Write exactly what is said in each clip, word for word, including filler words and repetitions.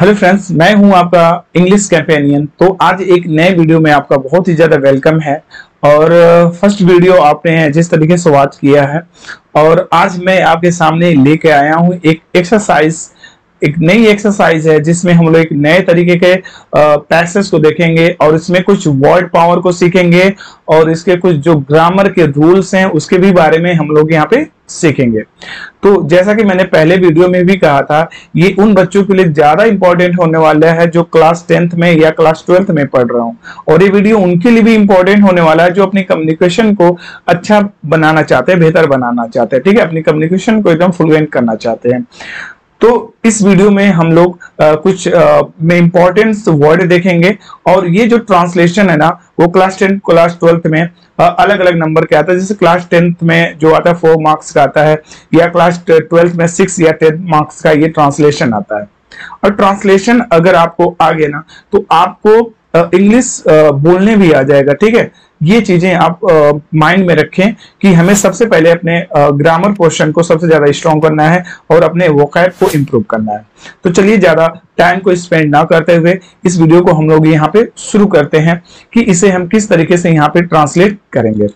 Hello friends, मैं हूं आपका इंग्लिश कैम्पेनियन। तो आज एक नए वीडियो में आपका बहुत ही ज़्यादा वेलकम है। और फर्स्ट वीडियो आपने जिस तरीके से वॉच किया है, और आज मैं आपके सामने लेके आया हूं एक एक्सरसाइज, एक नई एक्सरसाइज है जिसमें हम लोग एक नए तरीके के पैसेज को देखेंगे और इसमें कुछ वर्ड पावर को सीखेंगे और इसके कुछ जो ग्रामर के रूल्स हैं उसके भी बारे में हम लोग यहाँ पे सीखेंगे। तो जैसा कि मैंने पहले वीडियो में भी कहा था, ये उन बच्चों के लिए ज्यादा इंपॉर्टेंट होने वाला है जो क्लास टेंथ में या क्लास ट्वेल्थ में पढ़ रहा हूँ, और ये वीडियो उनके लिए भी इंपॉर्टेंट होने वाला है जो अपनी कम्युनिकेशन को अच्छा बनाना चाहते हैं, बेहतर बनाना चाहते हैं। ठीक है, अपनी कम्युनिकेशन को एकदम फ्लुएंट करना चाहते हैं। तो इस वीडियो में हम लोग आ, कुछ आ, में इम्पोर्टेंस वर्ड देखेंगे, और ये जो ट्रांसलेशन है ना वो क्लास टेंथ क्लास ट्वेल्थ में आ, अलग अलग नंबर के आता है। जैसे क्लास टेंथ में जो आता है फोर मार्क्स का आता है, या क्लास ट्वेल्थ में सिक्स या टेन मार्क्स का ये ट्रांसलेशन आता है। और ट्रांसलेशन अगर आपको आ गया ना तो आपको इंग्लिश बोलने भी आ जाएगा। ठीक है, ये चीजें आप माइंड में रखें कि हमें सबसे पहले अपने ग्रामर पोर्शन को सबसे ज्यादा स्ट्रॉन्ग करना है और अपने वोकैब को इम्प्रूव करना है। तो चलिए ज्यादा टाइम को स्पेंड ना करते हुए इस वीडियो को हम लोग यहाँ पे शुरू करते हैं कि इसे हम किस तरीके से यहाँ पे ट्रांसलेट करेंगे।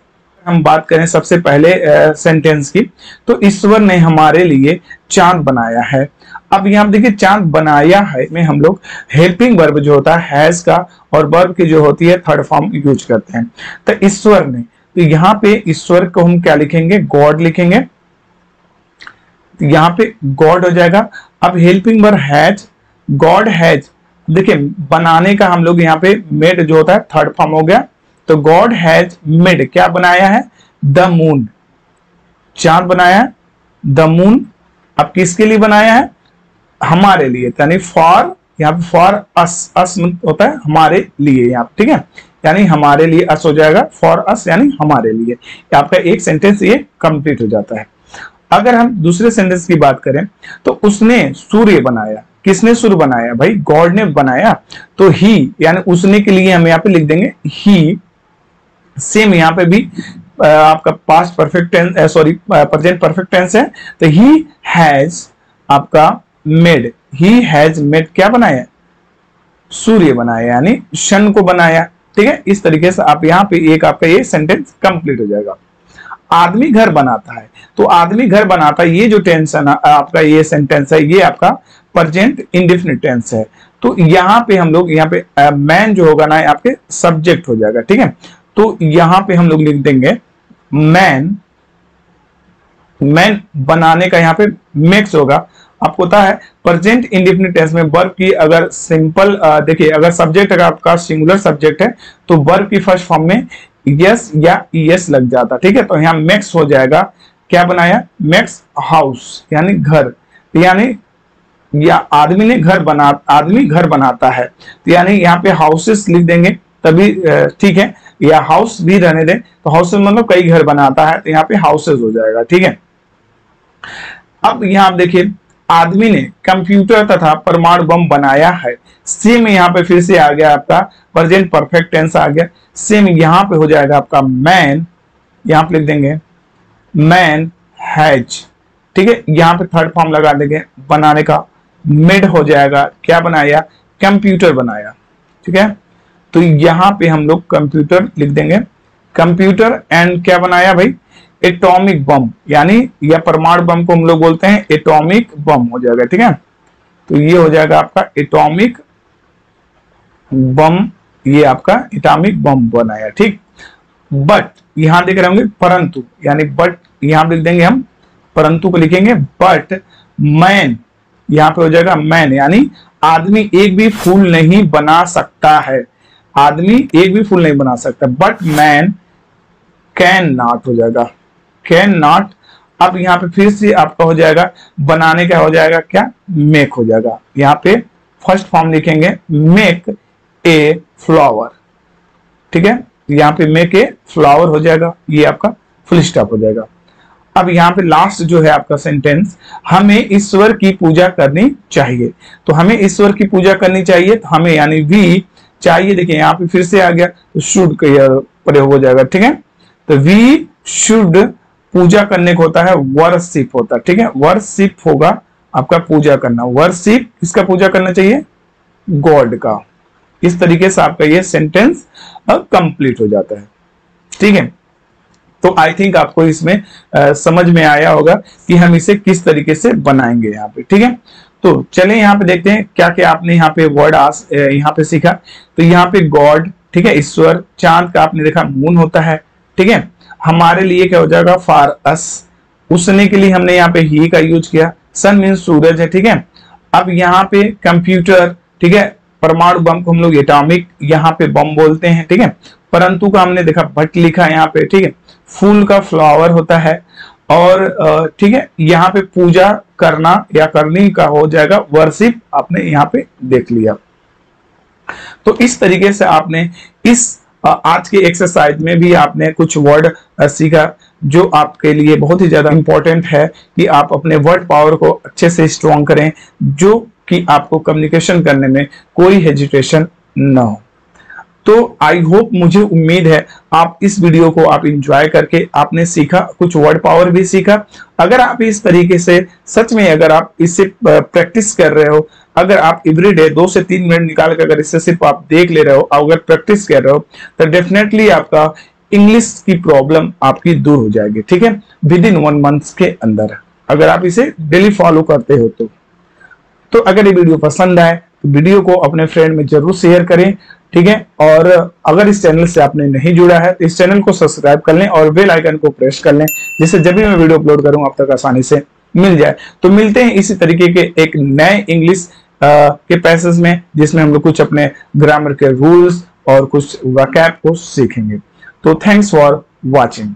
हम बात करें सबसे पहले सेंटेंस की, तो ईश्वर ने हमारे लिए चांद बनाया है। अब यहाँ देखिए, चांद बनाया है में हम लोग हेल्पिंग वर्ब जो होता है हैज का और वर्ब की जो होती है थर्ड फॉर्म यूज करते हैं। तो ईश्वर ने, तो यहाँ पे ईश्वर को हम क्या लिखेंगे, गॉड लिखेंगे। तो यहाँ पे गॉड हो जाएगा। अब helping verb has, God has. देखिए बनाने का हम लोग यहाँ पे मेड जो होता है थर्ड फॉर्म हो गया, तो गॉड हैज मेड क्या बनाया है, द मून, चांद बनाया है द मून। अब किसके लिए बनाया है, हमारे लिए, यानी फॉर, यहाँ पे फॉर अस, अस होता है हमारे लिए यहाँ पे। ठीक है, यानी हमारे लिए अस हो जाएगा, फॉर अस यानी हमारे लिए। आपका एक सेंटेंस ये कंप्लीट हो जाता है। अगर हम दूसरे सेंटेंस की बात करें तो उसने सूर्य बनाया, किसने सूर्य बनाया भाई, गॉड ने बनाया। तो ही यानी उसने के लिए हम यहाँ पे लिख देंगे ही। सेम यहाँ पे भी आपका past perfect tense, sorry present perfect tense है। तो ही हैज आपका मेड, ही हैज मेड क्या बनाया, सूर्य बनाया, यानी सन को बनाया। ठीक है, इस तरीके से आप यहाँ पे एक आपका ये सेंटेंस कंप्लीट हो जाएगा। आदमी घर बनाता है, तो आदमी घर बनाता है, ये जो टेंस है ना आपका ये सेंटेंस है, ये आपका प्रेजेंट इंडेफिनिट टेंस है। तो यहाँ पे हम लोग यहाँ पे मैन जो होगा ना आपके सब्जेक्ट हो जाएगा। ठीक है, तो यहाँ पे हम लोग लिख देंगे मैन। मैन बनाने का यहाँ पे मेक्स होगा। आपको पता है प्रेजेंट इंडेफिनिट टेंस में वर्ब की अगर सिंपल देखिए, अगर सब्जेक्ट अगर आपका सिंगुलर सब्जेक्ट है तो वर्ब की फर्स्ट फॉर्म में यस या ईएस लग जाता। ठीक है, तो यहाँ मैक्स हो जाएगा, क्या बनाया, मैक्स हाउस यानी घर, यानी या आदमी ने घर बना, आदमी घर बनाता है, तो यानी यहाँ पे हाउसेस लिख देंगे तभी ठीक है, या हाउस भी रहने दें। तो हाउसेस मतलब कई घर बनाता है, तो यहाँ पे हाउसेस हो जाएगा। ठीक है, अब यहाँ आप देखिए, आदमी ने कंप्यूटर तथा परमाणु बम बनाया है। सेम यहाँ पे फिर से आ गया आपका प्रेजेंट परफेक्ट टेंस आ गया। सेम यहाँ पे हो जाएगा आपका मैन, यहाँ पे लिख देंगे मैन हैज। ठीक है, यहाँ पे थर्ड फॉर्म लगा देंगे बनाने का, मेड हो जाएगा, क्या बनाया, कंप्यूटर बनाया। ठीक है, तो यहाँ पे हम लोग कंप्यूटर लिख देंगे, कंप्यूटर एंड क्या बनाया भाई, एटॉमिक बम, यानी या परमाणु बम को हम लोग बोलते हैं एटॉमिक बम हो जाएगा। ठीक है, तो ये हो जाएगा आपका एटॉमिक बम, ये आपका एटॉमिक बम बनाया। ठीक, बट यहां देख रहे होंगे परंतु, यानी बट यहां लिख देंगे हम, परंतु को लिखेंगे बट मैन, यहाँ पे हो जाएगा मैन, यानी आदमी एक भी फूल नहीं बना सकता है, आदमी एक भी फूल नहीं बना सकता, बट मैन कैन नॉट हो जाएगा, कैन नॉट। अब यहाँ पे फिर से आपका हो जाएगा बनाने का हो जाएगा क्या, मेक हो जाएगा। यहाँ पे फर्स्ट फॉर्म लिखेंगे मेक ए फ्लावर। ठीक है, यहाँ पे मेक ए फ्लावर हो जाएगा, ये आपका फुल स्टॉप हो जाएगा। अब यहाँ पे लास्ट जो है आपका सेंटेंस, हमें ईश्वर की पूजा करनी चाहिए, तो हमें ईश्वर की पूजा करनी चाहिए, तो हमें यानी भी चाहिए। देखिए यहाँ पे फिर से आ गया, तो शुड प्रयोग हो जाएगा। ठीक है, तो वी शुड पूजा करने को होता है वर्शिप होता है। ठीक है, वर्शिप होगा आपका पूजा करना, वर्शिप किसका पूजा करना चाहिए, गॉड का। इस तरीके से आपका ये सेंटेंस कंप्लीट हो जाता है। ठीक है, तो आई थिंक आपको इसमें आ, समझ में आया होगा कि हम इसे किस तरीके से बनाएंगे यहाँ पे। ठीक है, तो चलें यहाँ पे देखते हैं क्या क्या आपने यहाँ पे वर्ड आज यहाँ पे सीखा। तो यहाँ पे गॉड, ठीक है, ईश्वर, चांद का आपने देखा मून होता है। ठीक है, हमारे लिए क्या हो जाएगा, फॉर अस, उसने के लिए हमने यहाँ पे ही का यूज किया। सन मीन सूरज है। ठीक है, अब यहाँ पे कंप्यूटर, ठीक है, परमाणु बम को हम लोग एटॉमिक यहाँ पे बम बोलते हैं। ठीक है, परंतु का हमने देखा भट्ट लिखा यहाँ पे। ठीक है, फूल का फ्लावर होता है। और ठीक है, यहाँ पे पूजा करना या करनी का हो जाएगा वर्शिप, आपने यहाँ पे देख लिया। तो इस तरीके से आपने इस आज के एक्सरसाइज में भी आपने कुछ वर्ड सीखा जो आपके लिए बहुत ही ज्यादा इंपॉर्टेंट है कि आप अपने वर्ड पावर को अच्छे से स्ट्रॉन्ग करें, जो कि आपको कम्युनिकेशन करने में कोई हेजिटेशन ना हो। तो आई होप, मुझे उम्मीद है आप इस वीडियो को आप इंजॉय करके आपने सीखा, कुछ वर्ड पावर भी सीखा। अगर आप इस तरीके से सच में अगर आप इससे प्रैक्टिस कर रहे हो, अगर आप एवरीडे दो से तीन मिनट निकाल कर अगर इससे सिर्फ आप देख ले रहे हो, अगर प्रैक्टिस कर रहे हो, तो डेफिनेटली आपका इंग्लिश की प्रॉब्लम आपकी दूर हो जाएगी। ठीक है, विद इन वन मंथ के अंदर, अगर आप इसे डेली फॉलो करते हो तो। तो अगर ये वीडियो पसंद आए तो वीडियो को अपने फ्रेंड में जरूर शेयर करें। ठीक है, और अगर इस चैनल से आपने नहीं जुड़ा है तो इस चैनल को सब्सक्राइब कर लें और बेल आइकन को प्रेस कर लें, जिससे जब भी मैं वीडियो अपलोड करूं आप तक आसानी से मिल जाए। तो मिलते हैं इसी तरीके के एक नए इंग्लिश के पैसेज में, जिसमें हम लोग कुछ अपने ग्रामर के रूल्स और कुछ वैकैब को सीखेंगे। तो थैंक्स फॉर वॉचिंग।